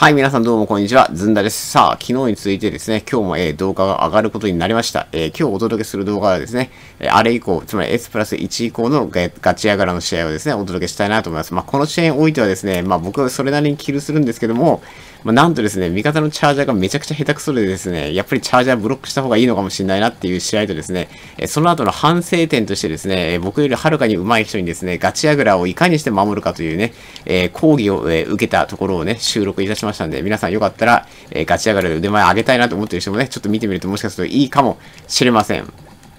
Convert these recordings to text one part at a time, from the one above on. はい、皆さんどうもこんにちは。ずんだです。さあ、昨日に続いてですね、今日も、動画が上がることになりました。今日お届けする動画はですね、あれ以降、つまり S プラス1以降のガチヤガラの試合をですね、お届けしたいなと思います。まあ、この試合においてはですね、まあ、僕はそれなりにキルするんですけども、まあ、なんとですね、味方のチャージャーがめちゃくちゃ下手くそでですね、やっぱりチャージャーブロックした方がいいのかもしれないなっていう試合とですね、その後の反省点としてですね、僕よりはるかに上手い人にですね、ガチヤガラをいかにして守るかというね、講義を受けたところをね、収録いたしました。皆さんよかったら、ガチヤガラで腕前上げたいなと思ってる人もね、ちょっと見てみるともしかするといいかもしれません。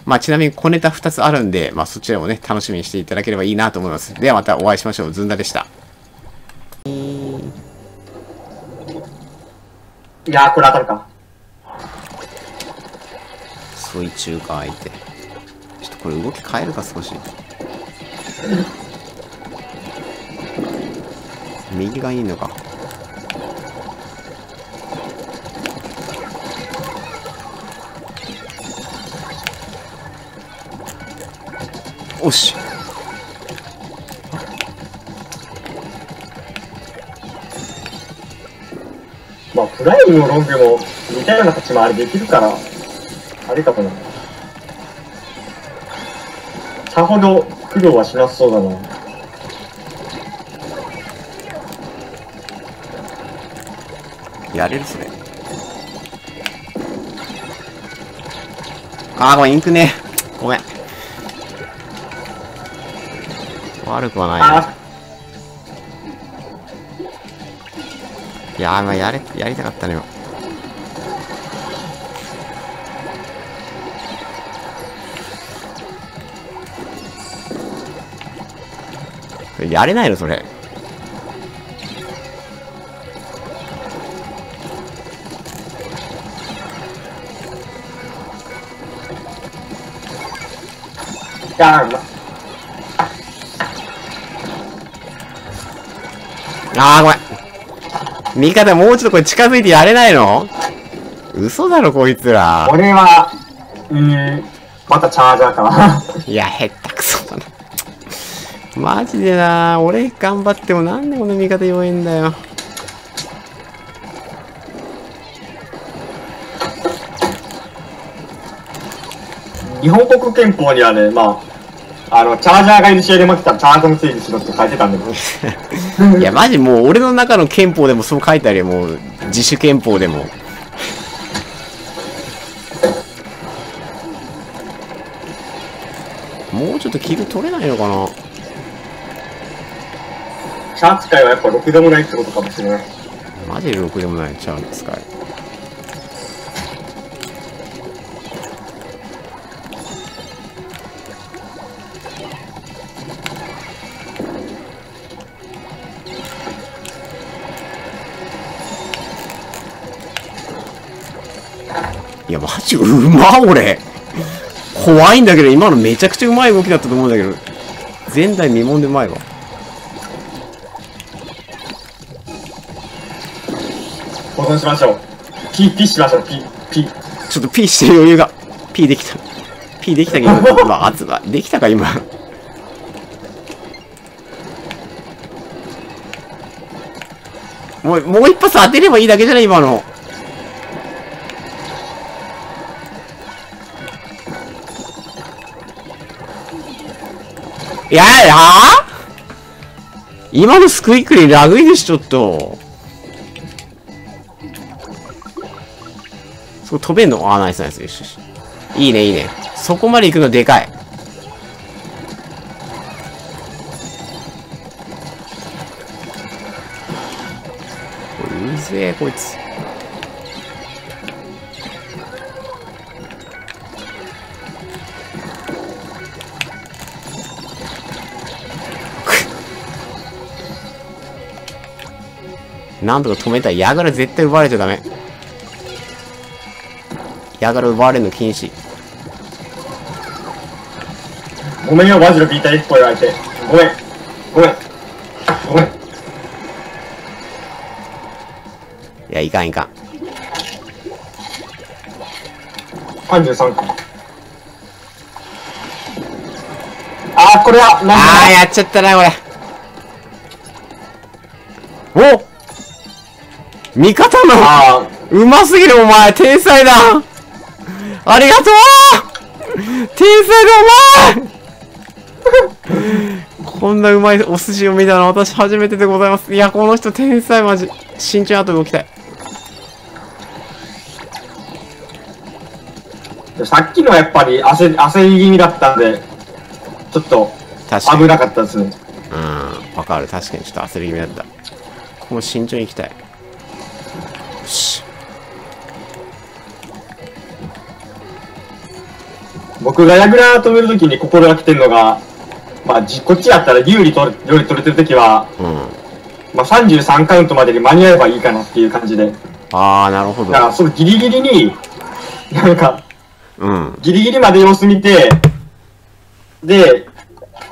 まあ、ちなみに小ネタ2つあるんで、まあ、そちらをね、楽しみにしていただければいいなと思います。ではまたお会いしましょう。ずんだでした。いやー、これ当たるか。ソイ中か相手。ちょっとこれ動き変えるか、少し。右がいいのか。おしまあプライムのロングも似たような立ち回りできるからあれかもな。さほど苦労はしなさそうだな。やれるそれ。ああごめんインクねごめん。悪くはないな。いやー、まあ、やりたかったのよ。やれないのそれ。やー、まあーごめん。味方もうちょっとこれ近づいてやれないの？嘘だろこいつら。俺は、またチャージャーかな。いや、へったくそだな。マジでな、俺頑張ってもなんでこの味方弱いんだよ。日本国憲法にはね、まあ、チャージャーがいる試合で負けたらチャージャーのせいにしろって書いてたんだけど。いや、マジもう俺の中の憲法でもそう書いてあるよ、もう。自主憲法でも。もうちょっとキル取れないのかな。チャー使いはやっぱろくでもないってことかもしれない。マジでろくでもない、チャー使い。いや、マジうま俺。怖いんだけど、今のめちゃくちゃうまい動きだったと思うんだけど、前代未聞でうまいわ。保存しましょう。ピしましょう、ピ。ちょっとピして余裕が。ピできた。ピできたけど、今、熱が。できたか、今。もう一発当てればいいだけじゃない、今の。いやーやー今のスクイックリラグいでしょ、ちょっと。そこ飛べんの？ああ、ナイスナイス。よしよし。いいね、いいね。そこまで行くのでかい。うぜえ、こいつ。なんとか止めたい。ヤガラ絶対奪われちゃダメ。ヤガラ奪われるの禁止。ごめんよ、マジのビーター1個やられて。ごめん。ごめん。いや、いかん。33個。あー、これは、やっちゃったな、これ。おっ味方のうますぎる、お前天才だ。ありがとう、天才だお前。こんなうまいお寿司を見たの私初めてでございます。いや、この人天才マジ。慎重に後で動きたい。さっきのはやっぱり焦り気味だったんでちょっと危なかったですね。うん、わかる。確かにちょっと焦り気味だった。もう慎重に行きたい。よし、僕が矢倉止めるときに心がけてるのが、まあ、こっちだったら有利取れてるときは、うん、まあ33カウントまでに間に合えばいいかなっていう感じで。ああ、なるほど。だからそのギリギリになんか、うん、ギリギリまで様子見て、で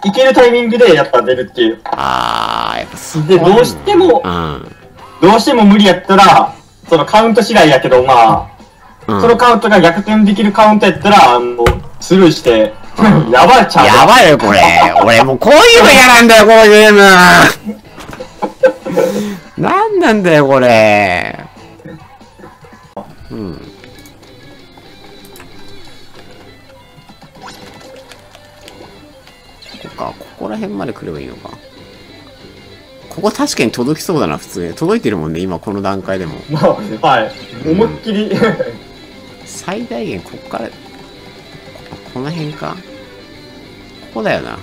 いけるタイミングでやっぱ出るっていう。ああ、やっぱそうで、どうしても、うん、どうしても無理やったらそのカウント次第やけど、まあ、うん、そのカウントが逆転できるカウントやったらスルーして、うん、やばいちゃうやばいよこれ。俺もうこういうの嫌なんだよこのゲーム。何なんだよこれ。うん、ここら辺まで来ればいいのか。ここ確かに届きそうだな。普通に届いてるもんね、今この段階でも。はい、思いっきり、うん、最大限ここからこの辺か、ここだよな。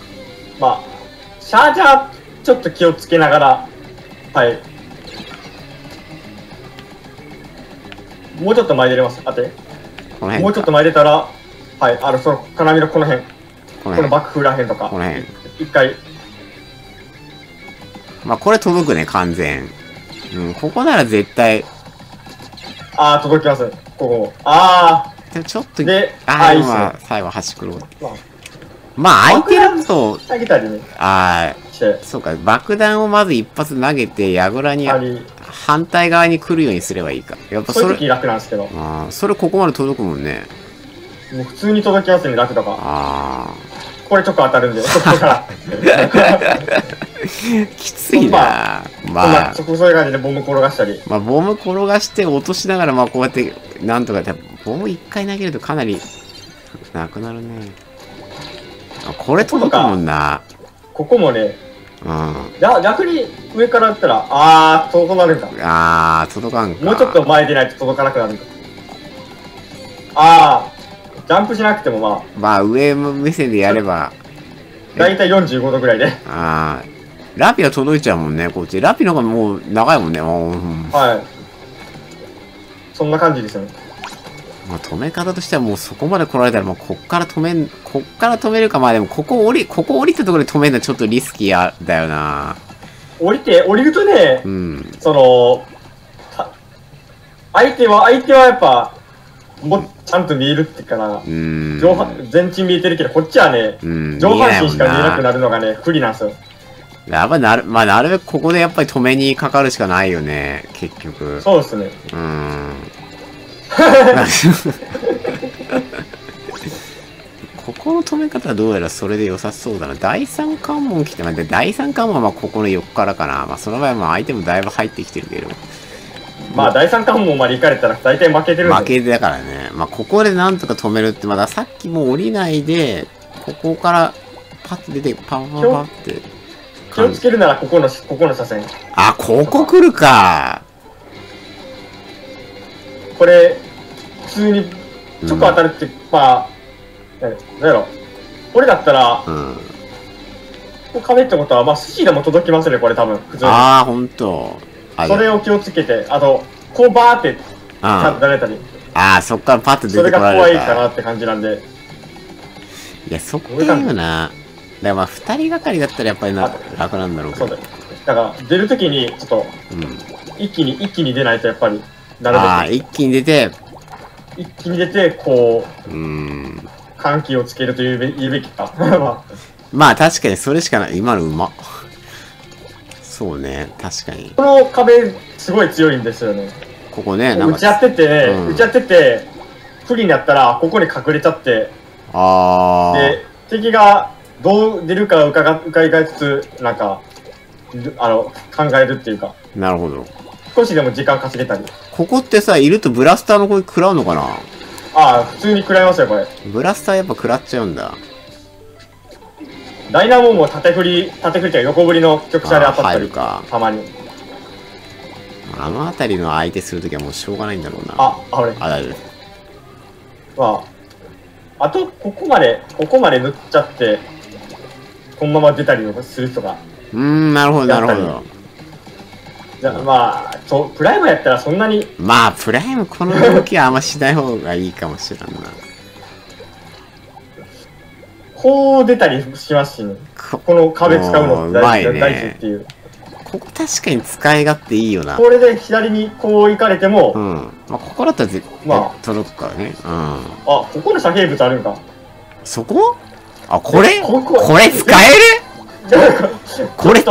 まあシャージャーちょっと気をつけながら、はい、もうちょっと前出れます。待って、この辺もうちょっと前出たら、はい、あのその金網のこの辺、この幕府らへんとか、一回。まあ、これ届くね、完全。うん、ここなら絶対。ああ、届きます。ここ。ああ。ちょっと、で、ああ、今、最後、端くろう。まあ、相手だと、ああ、そうか、爆弾をまず一発投げて、矢倉に、反対側に来るようにすればいいか。やっぱそれ、楽なんですけど。ああ、それここまで届くもんね。もう普通に届きやすいね、楽とか。ああ。これちょっと当たるんで、そこから。きついな。まあ、そういう感じでボム転がしたり。まあ、ボム転がして落としながら、まあ、こうやって、なんとか、ボム一回投げるとかなり、なくなるね。あ、これ届くもんな。ここもね、うん。逆に上から打ったら、あー、届かなるんだ。あー、届かんか。もうちょっと前でないと届かなくなるんだ。あー。ジャンプしなくてもまあ。まあ上目線でやれば。だいたい45度ぐらいで。ああ。ラピは届いちゃうもんね、こっち。ラピの方がもう長いもんね。はい。そんな感じですよね。まあ止め方としてはもうそこまで来られたらもうこっから止めるか。まあでもここ降りたところで止めるのはちょっとリスキーだよな。降りるとね、うん、その、相手はやっぱ、もうちゃんと見えるっていうかな、全身見えてるけど、こっちはね、上半身しか見えなくなるのがね、不利なんですよ。やっぱまあ、なるべくここでやっぱり止めにかかるしかないよね、結局。そうですね。ここの止め方はどうやらそれで良さそうだな。第三関門来て、第三関門はまあここの横からかな。まあ、その場合は相手もだいぶ入ってきてるけど。まあ第3関門まで行かれたら大体負けてるんで、負けてだからね。まあここでなんとか止めるって、まださっきもう降りないでここからパッと出てパンパンパンって気をつけるならここの車線。あ、ここ来るか。これ普通にちょっと当たるって、まあ何やろ、これだったら、うん、ここ壁ってことはまあ寿司でも届きますね、これ多分普通に。ああ、ほんとそれを気をつけて、あと、こうバーって、だれたり。ああ、そっからパッと出てこられるか。それが怖いかなって感じなんで。いや、そこだよな。だからまあ、2人がかりだったらやっぱり楽なんだろうけど。そうだよ。だから、出るときに、ちょっと、一気に出ないとやっぱり、なるべく。ああ、一気に出て、こう、緩急をつけると言うべきか。まあ、確かにそれしかない。今のうまっ。そうね、確かにこの壁すごい強いんですよね。ここね、打ち合ってて、不利になったらここに隠れちゃって、ああ、で敵がどう出るか伺いつつ、なんか考えるっていうか。なるほど。少しでも時間稼げたり。ここってさ、いるとブラスターの声食らうのかな。ああ、普通に食らいますよ、これ。ブラスターやっぱ食らっちゃうんだ。ダイナモンも縦振りというか横振りの曲者で当たったりか、たまに。あの辺りの相手するときはもうしょうがないんだろうな。あれ。あ、大丈夫。まあ、あと、ここまで塗っちゃって、このまま出たりするとか。なるほど、なるほど。じゃあ、まあ、プライムやったらそんなに。まあ、プライムこの動きはあんましない方がいいかもしれんな。こう出たりしますし、ね、この壁使うの大事っていう。ここ確かに使い勝手いいよな。これで左にこう行かれても、まあ、ここだったら絶対届くからね。あ、ここの遮蔽物あるんか。そこ？あ、これ使える？これ使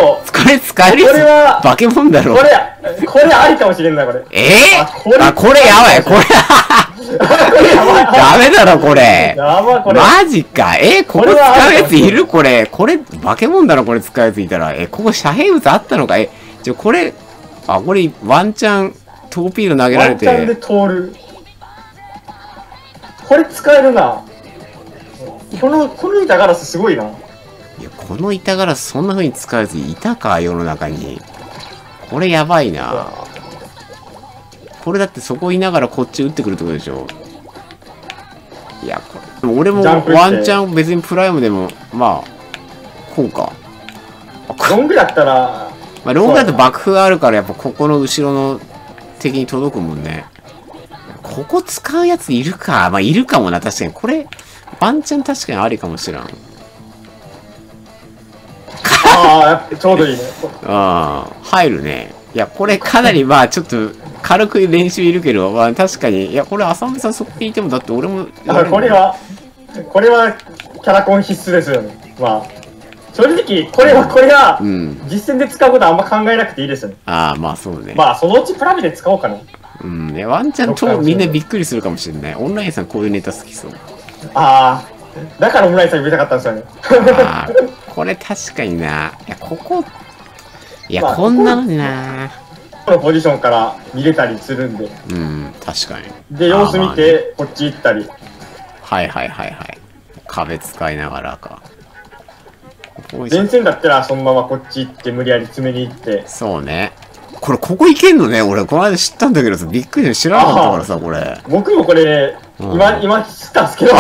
える？これは化け物だろ。これありかもしれんな、これ。あ、これやばい、これ。ダメだろこれ。マジか。ここ使うやついる？これ化け物だろこれ使うやついたら。ここ遮蔽物あったのか。じゃこれ、あ、これワンチャントーピード投げられて。ワンチャンで通る。これ使えるな。この板ガラスすごいな。いや、この板ガラスそんな風に使うやついたか世の中に。これやばいな。これだってそこいながらこっち打ってくるってことでしょ。いや、これ。でも俺もワンチャン別にプライムでも、まあ、こうか。ロングだったら。まあ、ロングだと爆風あるから、やっぱここの後ろの敵に届くもんね。ここ使うやついるか。まあ、いるかもな、確かに。これ、ワンチャン確かにありかもしらん。ああ、ちょうどいいね。ああ、入るね。いや、これかなり、まあ、ちょっと、軽く練習いるけど、まあ、確かに、いや、これ、浅見さん、そこにいても、だって、俺も。これは、キャラコン必須ですよね。まあ、正直、これは、実戦で使うことはあんま考えなくていいですよね。ああ、まあ、そうね。まあ、そのうちプラビで使おうかな。ね、ワンチャン、みんなびっくりするかもしれない。オンラインさん、こういうネタ好きそう。ああ、だからオンラインさん見たかったんですよね。ああ、これ、確かにな。いや、ここ、いや、こんなのにな。このポジションから見れたりするんで、確かに。で、様子見てこっち行ったり、はいはいはいはい、壁使いながらか。前線だったらそのままこっち行って無理やり詰めに行って。そうね、これここ行けんのね。俺この間知ったんだけどさ、びっくりで知らなかったからさ。これ僕もこれ今知ったんですけど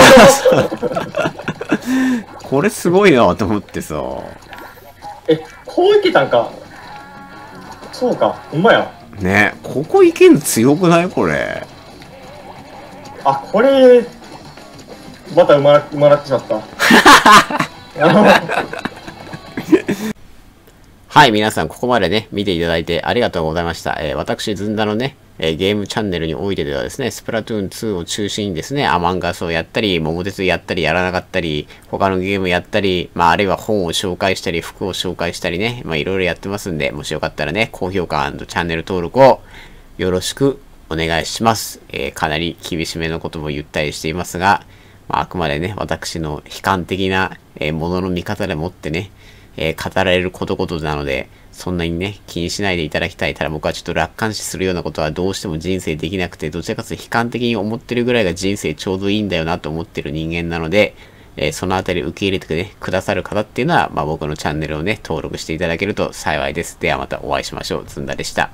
これすごいなと思ってさ。こう行けたんか。そうか、ほんまや。ね、ここいけんの強くないこれ。あ、これ、また生まれてしまった。はい、皆さん、ここまでね、見ていただいてありがとうございました。私、ずんだのね、ゲームチャンネルにおいてではですね、スプラトゥーン2を中心にですね、アマンガスをやったり、桃鉄やったり、やらなかったり、他のゲームやったり、まあ、あるいは本を紹介したり、服を紹介したりね、まあ、いろいろやってますんで、もしよかったらね、高評価&チャンネル登録をよろしくお願いします。かなり厳しめのことも言ったりしていますが、まあ、あくまでね、私の悲観的なものの見方でもってね、語られることごとなので、そんなにね、気にしないでいただきたい。ただ僕はちょっと楽観視するようなことはどうしても人生できなくて、どちらかというと悲観的に思ってるぐらいが人生ちょうどいいんだよなと思ってる人間なので、そのあたり受け入れてね、くださる方っていうのは、まあ僕のチャンネルをね、登録していただけると幸いです。ではまたお会いしましょう。ずんだでした。